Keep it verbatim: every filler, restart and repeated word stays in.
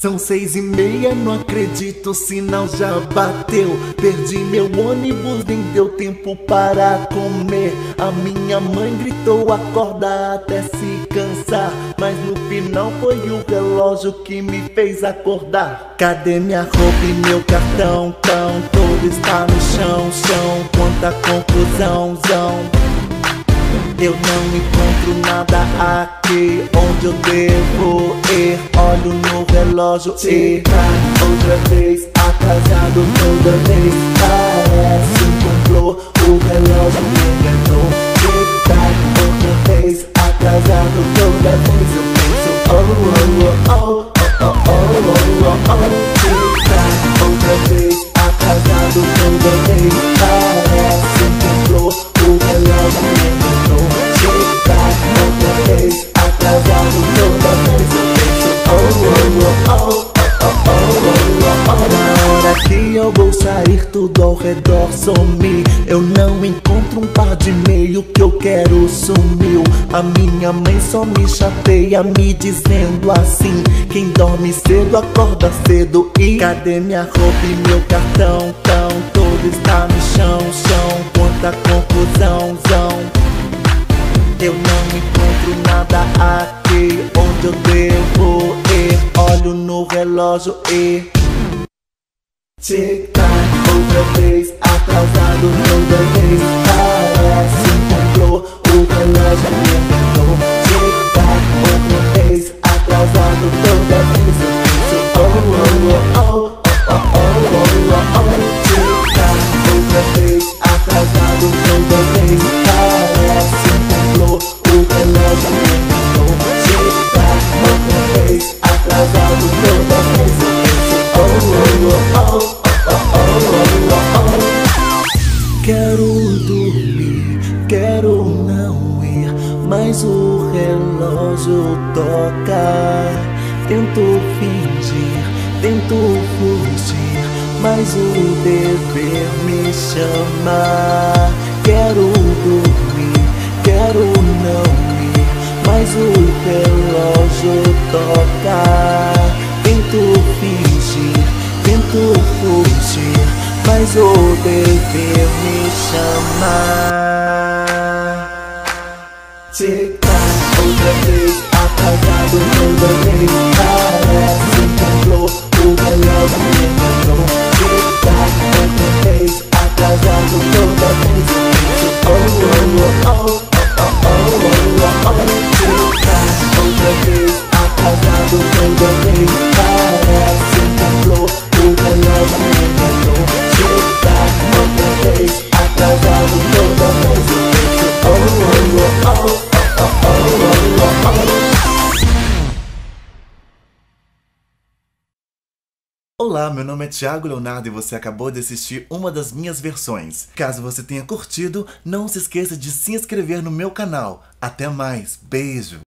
São seis e meia, não acredito, o sinal já bateu. Perdi meu ônibus, nem deu tempo para comer. A minha mãe gritou, acorda até se cansar, mas no final foi o relógio que me fez acordar. Cadê minha roupa e meu cartão? Tão, tudo está no chão, chão, quanta confusão, zão. Eu não encontro nada aqui, onde eu devo ir? Olho no relógio e tá outra vez, atrasado toda vez. Parece que comprou, o relógio me enganou. Tic Tac, outra vez, atrasado toda vez. Eu penso, oh, oh, oh, oh, oh, oh, oh, oh. Tic Tac, outra vez, atrasado toda vez. Parece que comprou, o relógio me enganou. Eu vou sair, tudo ao redor sumi. Eu não encontro um par de meio que eu quero, sumiu. A minha mãe só me chateia me dizendo assim: quem dorme cedo acorda cedo. E cadê minha roupa e meu cartão? Tão, tudo está no chão, chão, quanta confusão, zão. Eu não encontro nada aqui, onde eu devo ir? Olho no relógio e... Tic Tac, outra vez, atrasado toda vez. Parece que comprou, o relógio me enganou. Tic Tac, outra vez, atrasado toda vez. Eu penso, oh, oh, oh, oh, oh, oh, oh, oh. Tic Tac, outra vez, atrasado toda vez. Parece que comprou, o relógio me enganou. Tic Tac, outra vez, atrasado toda vez. Quero dormir, quero não ir, mas o relógio toca. Tento fingir, tento fugir, mas o dever me chama. Quero dormir, quero não ir, mas o relógio toca. Tento fingir, tento fugir, mas o dever me chama. Tic Tac, outra vez, atrasado toda vez. Parece que comprou, o relógio me enganou. Tic Tac, outra vez, atrasado toda vez. Oh, oh, oh, oh, oh, oh, oh. Tic Tac, outra vez, atrasado toda vez. Parece que comprou, o relógio me enganou. Tic Tac, outra vez, atrasado toda vez. Eu penso, oh, oh, oh, oh, oh, oh, oh. Olá, meu nome é Tiago Leonardo e você acabou de assistir uma das minhas versões. Caso você tenha curtido, não se esqueça de se inscrever no meu canal. Até mais, beijo!